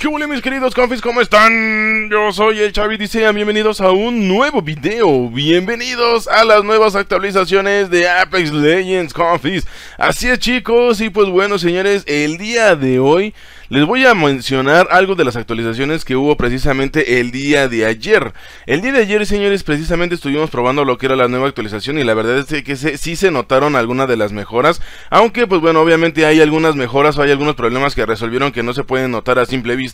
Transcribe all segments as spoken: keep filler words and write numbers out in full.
¿Qué hola mis queridos confis? ¿Cómo están? Yo soy el Xavi y sean bienvenidos a un nuevo video. Bienvenidos a las nuevas actualizaciones de Apex Legends, confis. Así es, chicos, y pues bueno, señores, el día de hoy les voy a mencionar algo de las actualizaciones que hubo precisamente el día de ayer. El día de ayer, señores, precisamente estuvimos probando lo que era la nueva actualización y la verdad es que se, sí se notaron algunas de las mejoras. Aunque, pues bueno, obviamente hay algunas mejoras o hay algunos problemas que resolvieron que no se pueden notar a simple vista.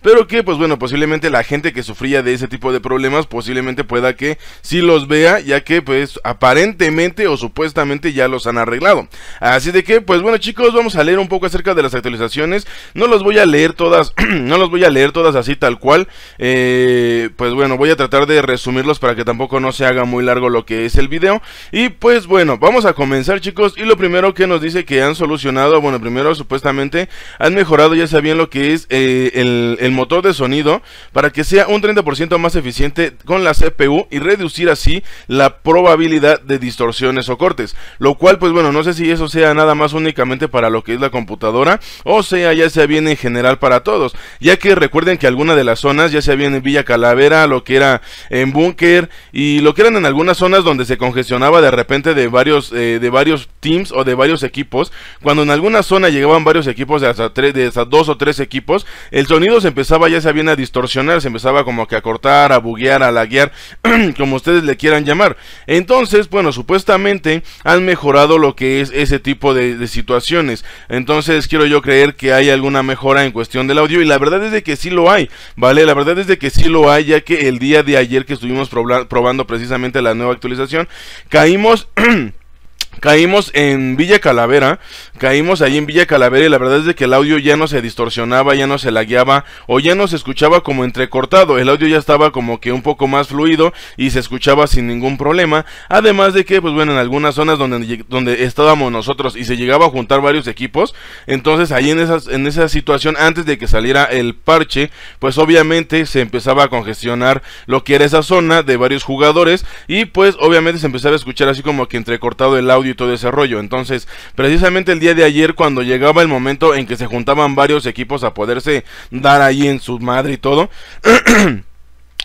Pero que pues bueno, posiblemente la gente que sufría de ese tipo de problemas posiblemente pueda que sí los vea, ya que pues aparentemente o supuestamente ya los han arreglado. Así de que pues bueno, chicos, vamos a leer un poco acerca de las actualizaciones. No los voy a leer todas, no los voy a leer todas así tal cual. eh, Pues bueno, voy a tratar de resumirlos para que tampoco no se haga muy largo lo que es el video. Y pues bueno, vamos a comenzar, chicos. Y lo primero que nos dice que han solucionado, bueno, primero supuestamente han mejorado, ya sabían lo que es eh, El, el motor de sonido para que sea un treinta por ciento más eficiente con la C P U y reducir así la probabilidad de distorsiones o cortes, lo cual pues bueno, no sé si eso sea nada más únicamente para lo que es la computadora o sea ya sea bien en general para todos, ya que recuerden que alguna de las zonas, ya sea bien en Villa Calavera, lo que era en Búnker y lo que eran en algunas zonas donde se congestionaba de repente de varios eh, de varios teams o de varios equipos, cuando en alguna zona llegaban varios equipos de hasta, tres, de hasta dos o tres equipos, el sonido se empezaba ya sea bien a distorsionar, se empezaba como que a cortar, a buguear, a laguear, como ustedes le quieran llamar. Entonces, bueno, supuestamente han mejorado lo que es ese tipo de, de situaciones. Entonces quiero yo creer que hay alguna mejora en cuestión del audio y la verdad es de que sí lo hay, ¿vale? La verdad es de que sí lo hay, ya que el día de ayer que estuvimos proba- probando precisamente la nueva actualización, caímos... Caímos en Villa Calavera, caímos ahí en Villa Calavera y la verdad es de que el audio ya no se distorsionaba, ya no se lagueaba o ya no se escuchaba como entrecortado, el audio ya estaba como que un poco más fluido y se escuchaba sin ningún problema, además de que pues bueno en algunas zonas donde, donde estábamos nosotros y se llegaba a juntar varios equipos, entonces ahí en, esas, en esa situación antes de que saliera el parche pues obviamente se empezaba a congestionar lo que era esa zona de varios jugadores y pues obviamente se empezaba a escuchar así como que entrecortado el audio y todo ese rollo. Entonces precisamente el día de ayer cuando llegaba el momento en que se juntaban varios equipos a poderse dar ahí en su madre y todo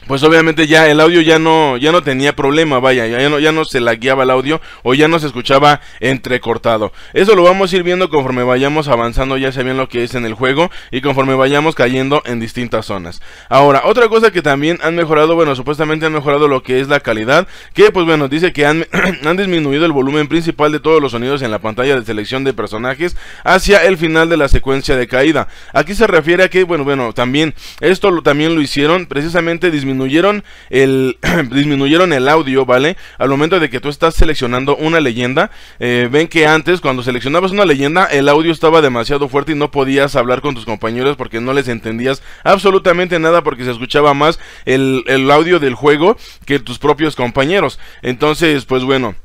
pues obviamente ya el audio ya no ya no tenía problema, vaya, ya no, ya no se lagueaba el audio o ya no se escuchaba entrecortado. Eso lo vamos a ir viendo conforme vayamos avanzando, ya saben lo que es en el juego y conforme vayamos cayendo en distintas zonas. Ahora, otra cosa que también han mejorado, bueno, supuestamente han mejorado lo que es la calidad, que pues bueno, dice que han, han disminuido el volumen principal de todos los sonidos en la pantalla de selección de personajes hacia el final de la secuencia de caída. Aquí se refiere a que, bueno, bueno, también, esto lo, también lo hicieron, precisamente disminuyeron Disminuyeron el, disminuyeron el audio, ¿vale? Al momento de que tú estás seleccionando una leyenda, eh, ven que antes cuando seleccionabas una leyenda el audio estaba demasiado fuerte y no podías hablar con tus compañeros porque no les entendías absolutamente nada porque se escuchaba más el, el audio del juego que tus propios compañeros. Entonces, pues bueno,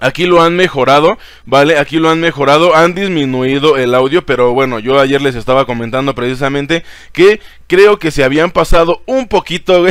aquí lo han mejorado, ¿vale? Aquí lo han mejorado, han disminuido el audio, pero bueno, yo ayer les estaba comentando precisamente que creo que se habían pasado un poquito,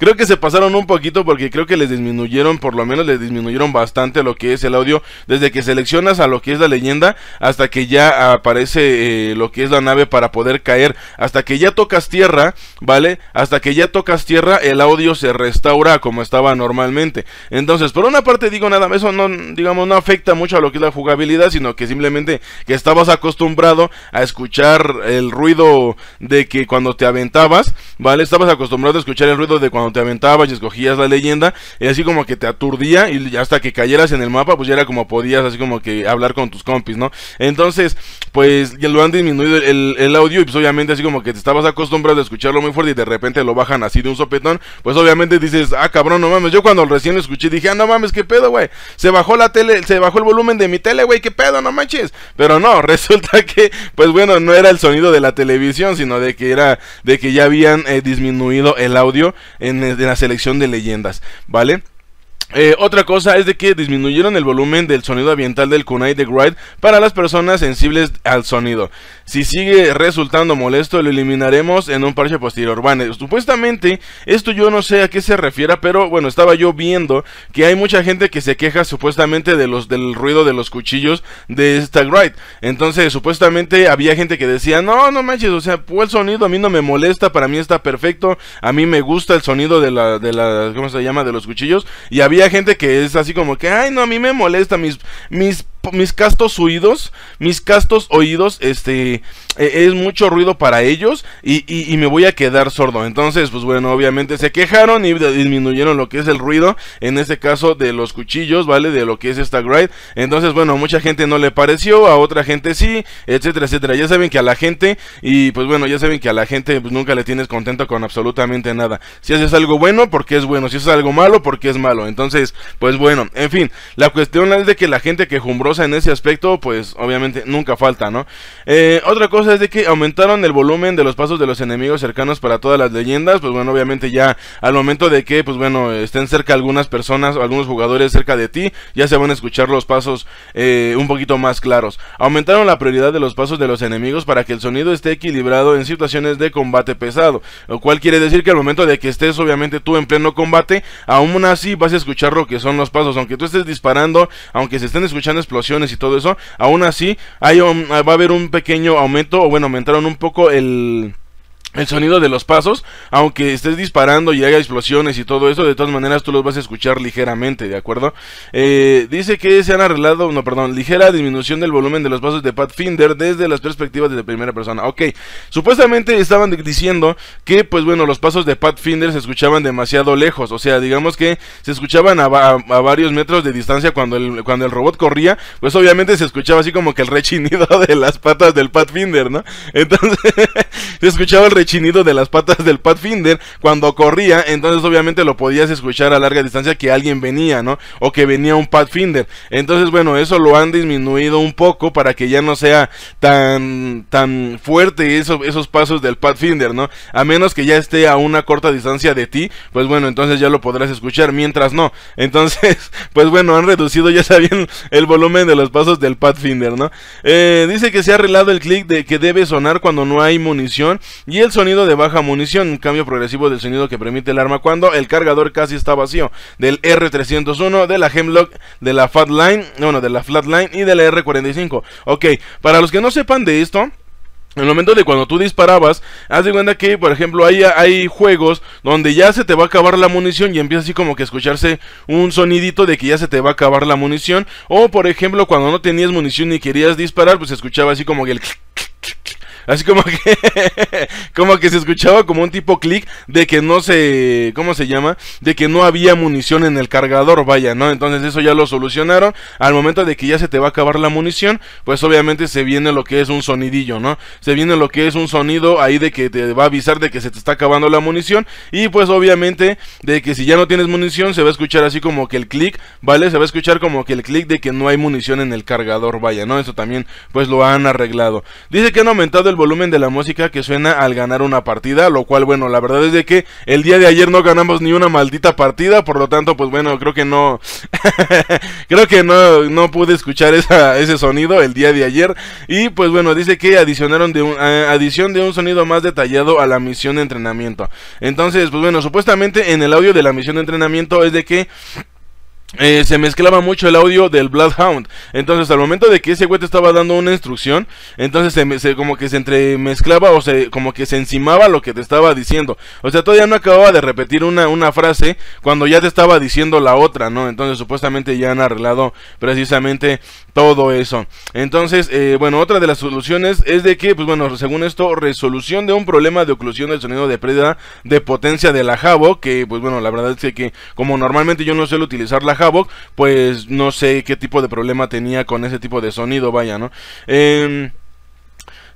creo que se pasaron un poquito porque creo que les disminuyeron, por lo menos les disminuyeron bastante lo que es el audio, desde que seleccionas a lo que es la leyenda hasta que ya aparece eh, lo que es la nave para poder caer, hasta que ya tocas tierra, ¿vale? Hasta que ya tocas tierra, el audio se restaura como estaba normalmente. Entonces, por una parte digo nada, eso no, digamos, no afecta mucho a lo que es la jugabilidad, sino que simplemente que estabas acostumbrado a escuchar el ruido de que cuando te aventabas, ¿vale? Estabas acostumbrado a escuchar el ruido de cuando te aventabas y escogías la leyenda, y así como que te aturdía y hasta que cayeras en el mapa, pues ya era como podías así como que hablar con tus compis, ¿no? Entonces, pues ya lo han disminuido el, el audio y pues obviamente así como que te estabas acostumbrado a escucharlo muy fuerte y de repente lo bajan así de un sopetón, pues obviamente dices, ah cabrón, no mames, yo cuando recién lo escuché dije, ah no mames, qué pedo, güey, se bajó la tele, se bajó el volumen de mi tele, güey, qué pedo, no manches, pero no, resulta que, pues bueno, no era el sonido de la televisión, sino de que era de que ya habían eh, disminuido el audio en, en la selección de leyendas, ¿vale? Eh, otra cosa es de que disminuyeron el volumen del sonido ambiental del kunai de Gride para las personas sensibles al sonido. Si sigue resultando molesto, lo eliminaremos en un parche posterior. Bueno, supuestamente, esto yo no sé a qué se refiera, pero bueno, estaba yo viendo que hay mucha gente que se queja supuestamente de los, del ruido de los cuchillos de Stagright. Entonces, supuestamente había gente que decía, no, no manches, o sea, pues el sonido a mí no me molesta, para mí está perfecto, a mí me gusta el sonido de la, de la, ¿cómo se llama?, de los cuchillos. Y había gente que es así como que, ay, no, a mí me molesta, mis, mis, mis castos oídos, mis castos oídos, este, es mucho ruido para ellos y, y, y me voy a quedar sordo. Entonces, pues bueno, obviamente se quejaron y disminuyeron lo que es el ruido, en este caso de los cuchillos, ¿vale? De lo que es esta grind. Entonces, bueno, mucha gente no le pareció, a otra gente sí, etcétera, etcétera. Ya saben que a la gente, y pues bueno, ya saben que a la gente pues, nunca le tienes contento con absolutamente nada. Si haces algo bueno, porque es bueno, si haces algo malo, porque es malo. Entonces, pues bueno, en fin, la cuestión es de que la gente quejumbrosa en ese aspecto, pues obviamente nunca falta, ¿no? Eh, otra cosa es de que aumentaron el volumen de los pasos de los enemigos cercanos para todas las leyendas. Pues bueno, obviamente ya al momento de que, pues bueno, estén cerca algunas personas o algunos jugadores cerca de ti, ya se van a escuchar los pasos eh, un poquito más claros. Aumentaron la prioridad de los pasos de los enemigos para que el sonido esté equilibrado en situaciones de combate pesado, lo cual quiere decir que al momento de que estés obviamente tú en pleno combate, aún así vas a escuchar lo que son los pasos, aunque tú estés disparando, aunque se estén escuchando explosiones y todo eso, aún así hay un, va a haber un pequeño aumento, o bueno, aumentaron un poco el... el sonido de los pasos, aunque estés disparando y haga explosiones y todo eso, de todas maneras tú los vas a escuchar ligeramente, ¿de acuerdo? Eh, dice que se han arreglado, no, perdón, ligera disminución del volumen de los pasos de Pathfinder desde las perspectivas de primera persona. Ok, supuestamente estaban diciendo que, pues bueno, los pasos de Pathfinder se escuchaban demasiado lejos, o sea, digamos que se escuchaban a, a, a varios metros de distancia cuando el, cuando el robot corría, pues obviamente se escuchaba así como que el rechinido de las patas del Pathfinder, ¿no? Entonces, se escuchaba el rechinido chinido de las patas del Pathfinder cuando corría, entonces obviamente lo podías escuchar a larga distancia que alguien venía, ¿no? O que venía un Pathfinder. Entonces, bueno, eso lo han disminuido un poco para que ya no sea tan tan fuerte eso, esos pasos del Pathfinder, ¿no? A menos que ya esté a una corta distancia de ti, pues bueno, entonces ya lo podrás escuchar, mientras no. Entonces, pues bueno, han reducido, ya sabían, el volumen de los pasos del Pathfinder, ¿no? Eh, dice que se ha arreglado el clic de que debe sonar cuando no hay munición y el sonido de baja munición, un cambio progresivo del sonido que permite el arma cuando el cargador casi está vacío, del R trescientos uno, de la Hemlock, de la Flatline, bueno, de la Flatline y de la R cuarenta y cinco. Ok, para los que no sepan de esto, en el momento de cuando tú disparabas, haz de cuenta que, por ejemplo, hay, hay juegos donde ya se te va a acabar la munición y empieza así como que a escucharse un sonidito de que ya se te va a acabar la munición. O, por ejemplo, cuando no tenías munición y querías disparar, pues se escuchaba así como que el... así como que como que se escuchaba como un tipo clic de que no se... ¿cómo se llama? De que no había munición en el cargador, vaya, ¿no? Entonces eso ya lo solucionaron. Al momento de que ya se te va a acabar la munición, pues obviamente se viene lo que es un sonidillo, ¿no? Se viene lo que es un sonido ahí de que te va a avisar de que se te está acabando la munición. Y pues obviamente de que si ya no tienes munición, se va a escuchar así como que el clic, ¿vale? Se va a escuchar como que el clic de que no hay munición en el cargador, vaya, ¿no? Eso también pues lo han arreglado. Dice que han aumentado el volumen de la música que suena al ganar una partida, lo cual, bueno, la verdad es de que el día de ayer no ganamos ni una maldita partida, por lo tanto, pues bueno, creo que no creo que no no pude escuchar esa, ese sonido el día de ayer. Y pues bueno, dice que adicionaron de un, eh, adición de un sonido más detallado a la misión de entrenamiento. Entonces, pues bueno, supuestamente en el audio de la misión de entrenamiento es de que Eh, se mezclaba mucho el audio del Bloodhound. Entonces al momento de que ese güey te estaba dando una instrucción, entonces se, se, como que se entremezclaba o se como que se encimaba lo que te estaba diciendo. O sea, todavía no acababa de repetir una, una frase cuando ya te estaba diciendo la otra, ¿no? Entonces supuestamente ya han arreglado precisamente todo eso. Entonces, eh, bueno, otra de las soluciones es de que, pues bueno, según esto, resolución de un problema de oclusión del sonido de pérdida de potencia de la Havoc, que pues bueno, la verdad es que, que como normalmente yo no suelo utilizar la Havoc, pues no sé qué tipo de problema tenía con ese tipo de sonido, vaya, ¿no? Eh...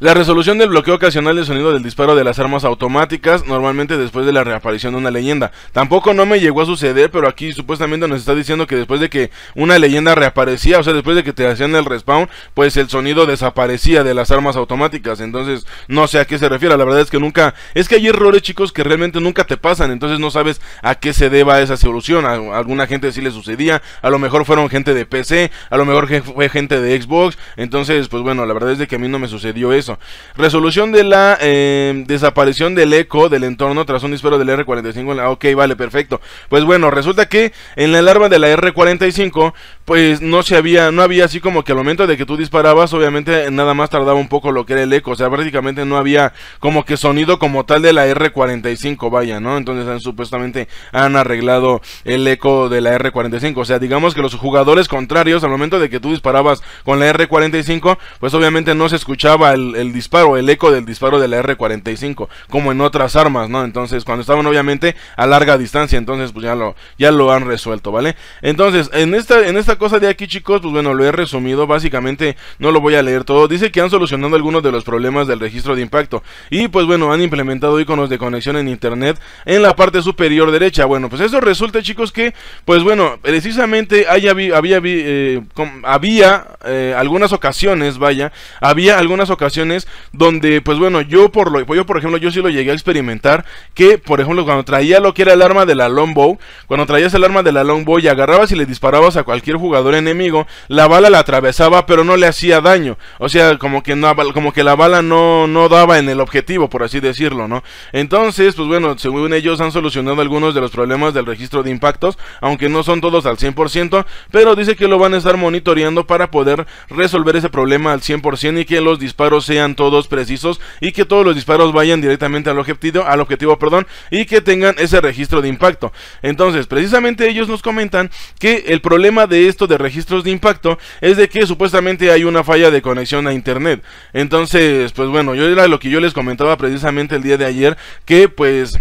La resolución del bloqueo ocasional del sonido del disparo de las armas automáticas, normalmente después de la reaparición de una leyenda. Tampoco no me llegó a suceder, pero aquí supuestamente nos está diciendo que después de que una leyenda reaparecía, o sea, después de que te hacían el respawn, pues el sonido desaparecía de las armas automáticas. Entonces, no sé a qué se refiere, la verdad es que nunca... Es que hay errores, chicos, que realmente nunca te pasan, entonces no sabes a qué se deba esa solución. A alguna gente sí le sucedía, a lo mejor fueron gente de P C, a lo mejor fue gente de Xbox. Entonces, pues bueno, la verdad es de que a mí no me sucedió eso. eso. Resolución de la eh, desaparición del eco del entorno tras un disparo del R cuarenta y cinco. Ok, vale, perfecto. Pues bueno, resulta que en la alarma de la R cuarenta y cinco, pues no se había, no había así como que al momento de que tú disparabas, obviamente nada más tardaba un poco lo que era el eco. O sea, prácticamente no había como que sonido como tal de la R cuarenta y cinco, vaya, ¿no? Entonces han, supuestamente han arreglado el eco de la R cuarenta y cinco. O sea, digamos que los jugadores contrarios, al momento de que tú disparabas con la R cuarenta y cinco, pues obviamente no se escuchaba el, el disparo, el eco del disparo de la R cuarenta y cinco, como en otras armas, ¿no? Entonces, cuando estaban obviamente a larga distancia, entonces pues ya lo, ya lo han resuelto, ¿vale? Entonces, en esta, en esta cosa de aquí, chicos, pues bueno, lo he resumido, básicamente no lo voy a leer todo. Dice que han solucionado algunos de los problemas del registro de impacto, y pues bueno, han implementado iconos de conexión en internet en la parte superior derecha. Bueno, pues eso resulta, chicos, que, pues bueno, precisamente haya vi, había, vi, eh, com, había eh, algunas ocasiones, vaya, había algunas ocasiones donde, pues bueno, yo por, lo, yo por ejemplo, yo sí lo llegué a experimentar, que por ejemplo, cuando traía lo que era el arma de la Longbow, cuando traías el arma de la Longbow y agarrabas y le disparabas a cualquier jugador enemigo, la bala la atravesaba, pero no le hacía daño. O sea, como que, no, como que la bala no, no daba en el objetivo, por así decirlo, ¿no? Entonces, pues bueno, según ellos han solucionado algunos de los problemas del registro de impactos, aunque no son todos al cien por ciento, pero dice que lo van a estar monitoreando para poder resolver ese problema al cien por ciento y que los disparos sean todos precisos y que todos los disparos vayan directamente al objetivo, al objetivo, perdón, y que tengan ese registro de impacto. Entonces, precisamente ellos nos comentan que el problema de esto de registros de impacto es de que supuestamente hay una falla de conexión a internet. Entonces, pues bueno, yo era lo que yo les comentaba precisamente el día de ayer, que pues...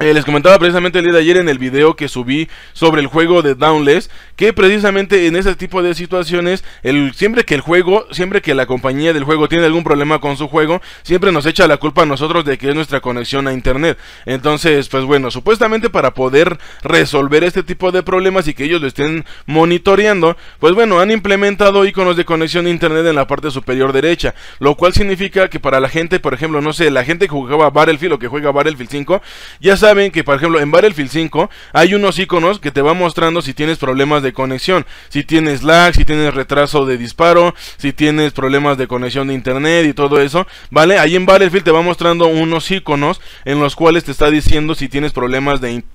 Eh, les comentaba precisamente el día de ayer en el video que subí sobre el juego de Dauntless, que precisamente en ese tipo de situaciones, el, siempre que el juego, siempre que la compañía del juego tiene algún problema con su juego, siempre nos echa la culpa a nosotros de que es nuestra conexión a internet. Entonces, pues bueno, supuestamente para poder resolver este tipo de problemas y que ellos lo estén monitoreando, pues bueno, han implementado iconos de conexión a internet en la parte superior derecha, lo cual significa que para la gente, por ejemplo, no sé, la gente que jugaba Battlefield o que juega Battlefield cinco, ya saben que por ejemplo en Battlefield cinco hay unos iconos que te va mostrando si tienes problemas de conexión, si tienes lag, si tienes retraso de disparo, si tienes problemas de conexión de internet y todo eso, ¿vale? Ahí en Battlefield te va mostrando unos iconos en los cuales te está diciendo si tienes problemas de internet.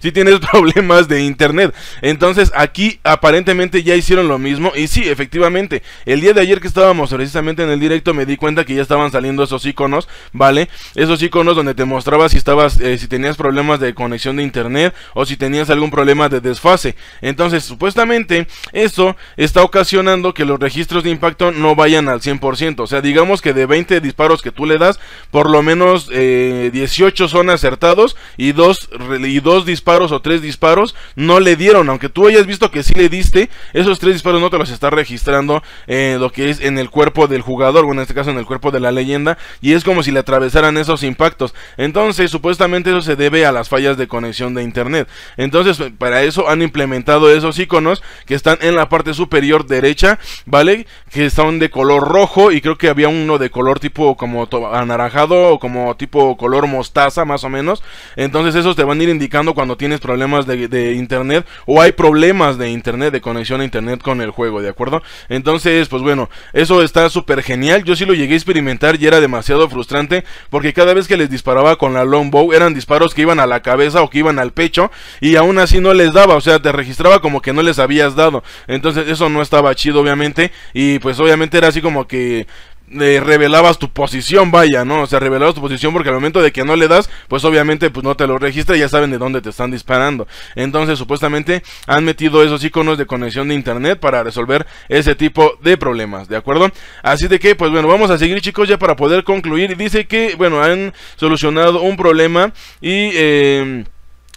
Si tienes problemas de internet. Entonces aquí aparentemente ya hicieron lo mismo. Y sí, efectivamente, el día de ayer que estábamos precisamente en el directo, me di cuenta que ya estaban saliendo esos iconos, ¿vale? Esos iconos donde te mostraba si estabas, eh, si tenías problemas de conexión de internet o si tenías algún problema de desfase. Entonces supuestamente eso está ocasionando que los registros de impacto no vayan al cien por ciento. O sea, digamos que de veinte disparos que tú le das, por lo menos eh, dieciocho son acertados y dos y dos disparos o tres disparos no le dieron, aunque tú hayas visto que sí le diste, esos tres disparos no te los está registrando eh, lo que es en el cuerpo del jugador, o en este caso en el cuerpo de la leyenda, y es como si le atravesaran esos impactos. Entonces supuestamente eso se debe a las fallas de conexión de internet. Entonces para eso han implementado esos iconos que están en la parte superior derecha, ¿vale? Que están de color rojo, y creo que había uno de color tipo como anaranjado o como tipo color mostaza más o menos. Entonces esos te van a ir indicando cuando tienes problemas de, de internet, o hay problemas de internet, de conexión a internet con el juego, ¿de acuerdo? Entonces, pues bueno, eso está súper genial. Yo sí lo llegué a experimentar y era demasiado frustrante, porque cada vez que les disparaba con la Longbow, eran disparos que iban a la cabeza o que iban al pecho, y aún así no les daba, o sea, te registraba como que no les habías dado. Entonces eso no estaba chido, obviamente, y pues obviamente era así como que... Eh, revelabas tu posición, vaya, ¿no? O sea, revelabas tu posición porque al momento de que no le das, pues obviamente pues no te lo registra y ya saben de dónde te están disparando. Entonces supuestamente han metido esos iconos de conexión de internet para resolver ese tipo de problemas, ¿de acuerdo? Así de que, pues bueno, vamos a seguir, chicos, ya para poder concluir. Dice que, bueno, han solucionado un problema y... Eh,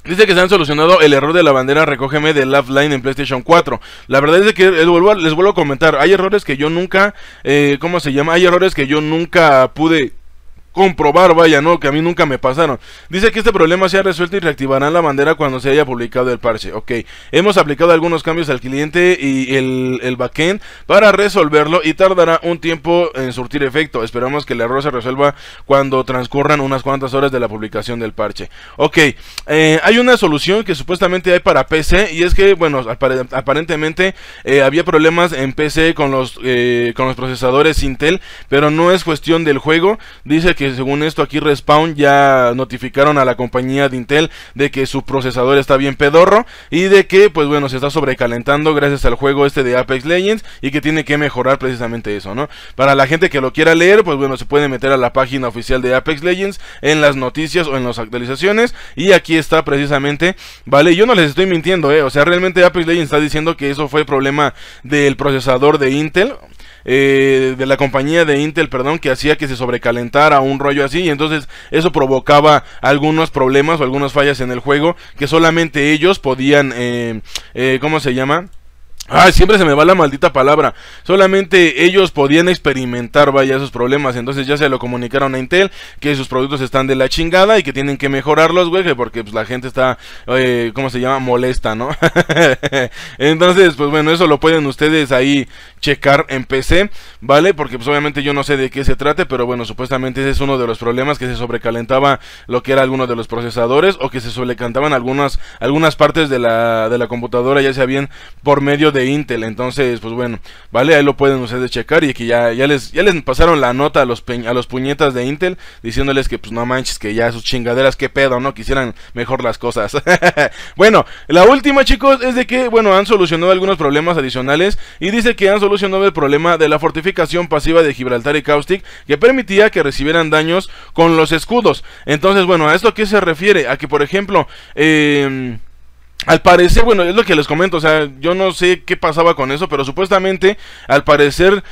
dice que se han solucionado el error de la bandera recógeme de Flatline en PlayStation cuatro. La verdad es que les vuelvo, a, les vuelvo a comentar, hay errores que yo nunca, eh, ¿cómo se llama? Hay errores que yo nunca pude... comprobar, vaya, no, que a mí nunca me pasaron. Dice que este problema se ha resuelto y reactivarán la bandera cuando se haya publicado el parche. Ok, hemos aplicado algunos cambios al cliente y el, el backend para resolverlo y tardará un tiempo en surtir efecto. Esperamos que el error se resuelva cuando transcurran unas cuantas horas de la publicación del parche. Ok, eh, hay una solución que supuestamente hay para P C, y es que, bueno, aparentemente eh, había problemas en P C con los, eh, con los procesadores Intel, pero no es cuestión del juego. Dice que Que según esto aquí Respawn ya notificaron a la compañía de Intel de que su procesador está bien pedorro y de que, pues bueno, se está sobrecalentando gracias al juego este de Apex Legends y que tiene que mejorar precisamente eso, ¿no? Para la gente que lo quiera leer, pues bueno, se puede meter a la página oficial de Apex Legends en las noticias o en las actualizaciones, y aquí está precisamente, ¿vale? Yo no les estoy mintiendo, ¿eh? O sea, realmente Apex Legends está diciendo que eso fue problema del procesador de Intel, eh, de la compañía de Intel, perdón, que hacía que se sobrecalentara un rollo así, y entonces eso provocaba algunos problemas o algunas fallas en el juego que solamente ellos podían eh, eh, ¿cómo se llama? Ay, siempre se me va la maldita palabra. Solamente ellos podían experimentar, vaya, esos problemas. Entonces ya se lo comunicaron a Intel, que sus productos están de la chingada y que tienen que mejorarlos, güey, porque pues la gente está, eh, ¿cómo se llama? Molesta, ¿no? Entonces, pues bueno, eso lo pueden ustedes ahí checar en P C, ¿vale? Porque pues obviamente yo no sé de qué se trate, pero bueno, supuestamente ese es uno de los problemas, que se sobrecalentaba lo que era alguno de los procesadores, o que se sobrecantaban algunas, algunas partes de la, de la computadora, ya sea bien por medio de de Intel. Entonces, pues bueno, vale, ahí lo pueden ustedes checar, y que ya, ya les ya les pasaron la nota a los pe a los puñetas de Intel, diciéndoles que pues no manches, que ya sus chingaderas, qué pedo, ¿no? Quisieran mejor las cosas. Bueno, la última, chicos, es de que, bueno, han solucionado algunos problemas adicionales, y dice que han solucionado el problema de la fortificación pasiva de Gibraltar y Caustic, que permitía que recibieran daños con los escudos. Entonces, bueno, ¿a esto qué se refiere? A que, por ejemplo, eh... al parecer, bueno, es lo que les comento, o sea, yo no sé qué pasaba con eso, pero supuestamente, al parecer,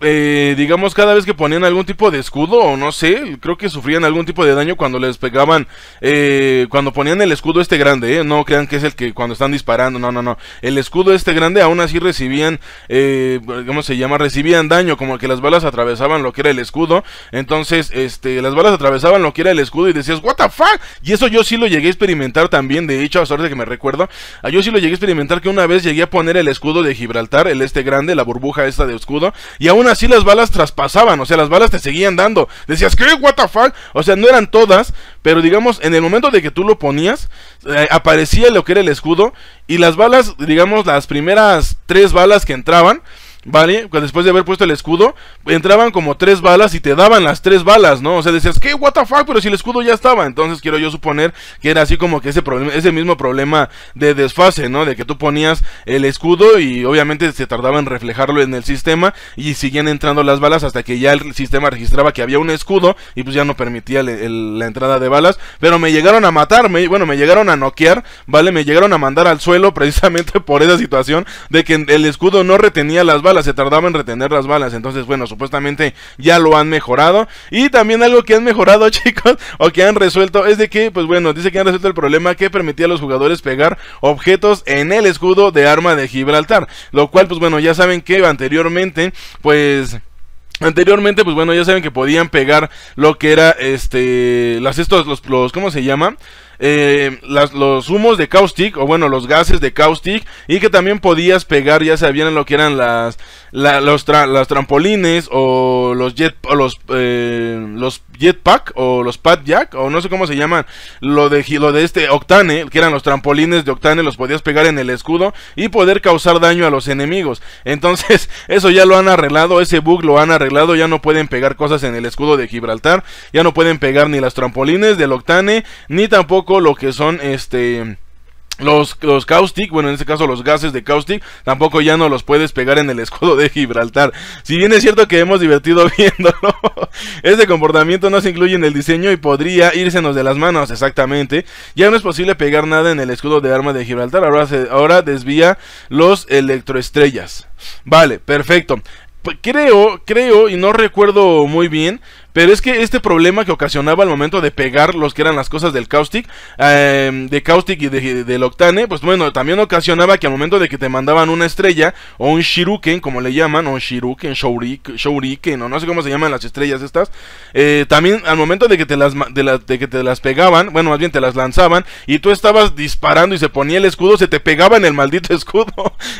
eh, digamos, cada vez que ponían algún tipo de escudo, o no sé, creo que sufrían algún tipo de daño cuando les pegaban, eh, cuando ponían el escudo este grande, eh, no crean que es el que cuando están disparando, no, no, no, el escudo este grande, aún así recibían, eh, ¿cómo se llama? Recibían daño, como que las balas atravesaban lo que era el escudo. Entonces, este, las balas atravesaban lo que era el escudo y decías, what the fuck, y eso yo sí lo llegué a experimentar también, de hecho, a suerte que me recuerdo, yo sí lo llegué a experimentar, que una vez llegué a poner el escudo de Gibraltar, el este grande, la burbuja esta de escudo, y aún así las balas traspasaban, o sea, las balas te seguían dando, decías, ¿qué? ¿What the fuck? O sea, no eran todas, pero digamos, en el momento de que tú lo ponías, eh, aparecía lo que era el escudo, y las balas, digamos, las primeras tres balas que entraban, ¿vale? Pues después de haber puesto el escudo, entraban como tres balas y te daban las tres balas, ¿no? O sea, decías, ¿qué? ¿What the fuck? Pero si el escudo ya estaba. Entonces quiero yo suponer que era así como que ese problema, ese mismo problema de desfase, ¿no? De que tú ponías el escudo y obviamente se tardaba en reflejarlo en el sistema y seguían entrando las balas hasta que ya el sistema registraba que había un escudo y pues ya no permitía el, el, la entrada de balas. Pero me llegaron a matar, me, bueno, me llegaron a noquear, ¿vale? Me llegaron a mandar al suelo precisamente por esa situación de que el escudo no retenía las balas, se tardaba en retener las balas. Entonces, bueno, supuestamente ya lo han mejorado. Y también algo que han mejorado, chicos, o que han resuelto, es de que, pues bueno, dice que han resuelto el problema que permitía a los jugadores pegar objetos en el escudo de arma de Gibraltar, lo cual, pues bueno, ya saben que anteriormente, pues... Anteriormente, pues bueno, ya saben que podían pegar lo que era, este, las estos, los, los, ¿cómo se llama? Eh, las, los humos de Caustic, o bueno, los gases de Caustic, y que también podías pegar, ya sabían lo que eran las, la, los, tra, los trampolines, o los jet, o los, eh, los jetpack, o los padjack, o no sé cómo se llaman, lo de, lo de este Octane, que eran los trampolines de Octane, los podías pegar en el escudo y poder causar daño a los enemigos. Entonces, eso ya lo han arreglado, ese bug lo han arreglado. Ya no pueden pegar cosas en el escudo de Gibraltar, ya no pueden pegar ni las trampolines del Octane, ni tampoco lo que son este... Los, los Caustic, bueno, en este caso los gases de Caustic, tampoco ya no los puedes pegar en el escudo de Gibraltar. Si bien es cierto que hemos divertido viéndolo, este comportamiento no se incluye en el diseño y podría írsenos de las manos, exactamente. Ya no es posible pegar nada en el escudo de arma de Gibraltar, ahora, se, ahora desvía los electroestrellas. Vale, perfecto. Creo, creo, y no recuerdo muy bien, Pero es que este problema que ocasionaba al momento de pegar los que eran las cosas del Caustic, eh, de Caustic y de, de, del Octane, pues bueno, también ocasionaba que al momento de que te mandaban una estrella o un shuriken, como le llaman, o un shuriken, shouriken, shouriken, o no sé cómo se llaman las estrellas estas, eh, también al momento de que te las de, la, de que te las pegaban, bueno, más bien te las lanzaban y tú estabas disparando y se ponía el escudo, se te pegaba en el maldito escudo.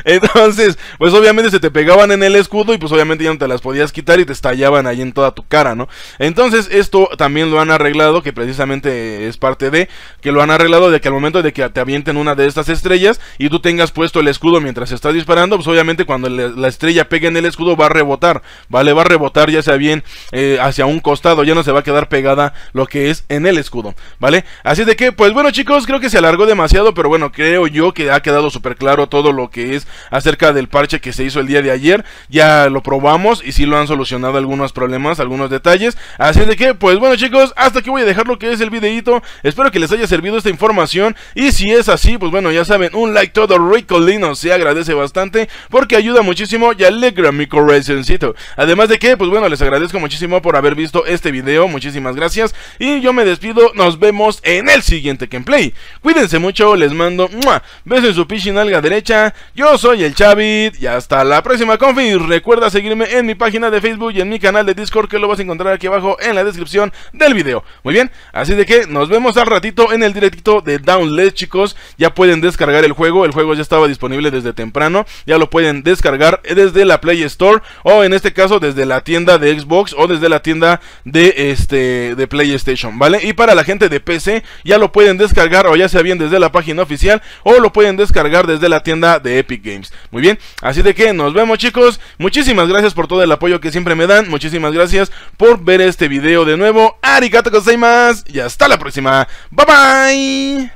Entonces, pues obviamente se te pegaban en el escudo y pues obviamente ya no te las podías quitar y te estallaban ahí en toda tu cara, ¿no? Entonces esto también lo han arreglado, que precisamente es parte de, que lo han arreglado de que al momento de que te avienten una de estas estrellas y tú tengas puesto el escudo mientras estás disparando, pues obviamente cuando le, la estrella pegue en el escudo va a rebotar, ¿vale? Va a rebotar ya sea bien eh, hacia un costado, ya no se va a quedar pegada lo que es en el escudo, ¿vale? Así de que, pues bueno chicos, creo que se alargó demasiado, pero bueno, creo yo que ha quedado súper claro todo lo que es acerca del parche que se hizo el día de ayer. Ya lo probamos y sí lo han solucionado algunos problemas, algunos detalles. Así de que, pues bueno chicos, hasta aquí voy a dejar lo que es el videito. Espero que les haya servido esta información y si es así, pues bueno, ya saben, un like todo ricolino se agradece bastante porque ayuda muchísimo y alegra mi corazoncito. Además de que, pues bueno, les agradezco muchísimo por haber visto este video, muchísimas gracias y yo me despido, nos vemos en el siguiente gameplay. Cuídense mucho, les mando ¡mua! Beso en su pichinalga derecha. Yo soy el Chavit y hasta la próxima, confi. Recuerda seguirme en mi página de Facebook y en mi canal de Discord, que lo vas a encontrar aquí abajo en la descripción del video. Muy bien, así de que nos vemos al ratito en el directito de Download, chicos. Ya pueden descargar el juego, el juego ya estaba disponible desde temprano, ya lo pueden descargar desde la Play Store o en este caso desde la tienda de Xbox o desde la tienda de este de PlayStation, ¿vale? Y para la gente de P C ya lo pueden descargar o ya sea bien desde la página oficial o lo pueden descargar desde la tienda de Epic Games. Muy bien, así de que nos vemos chicos, muchísimas gracias por todo el apoyo que siempre me dan, muchísimas gracias por ver este video de nuevo, arigato gozaimasu y hasta la próxima, bye bye.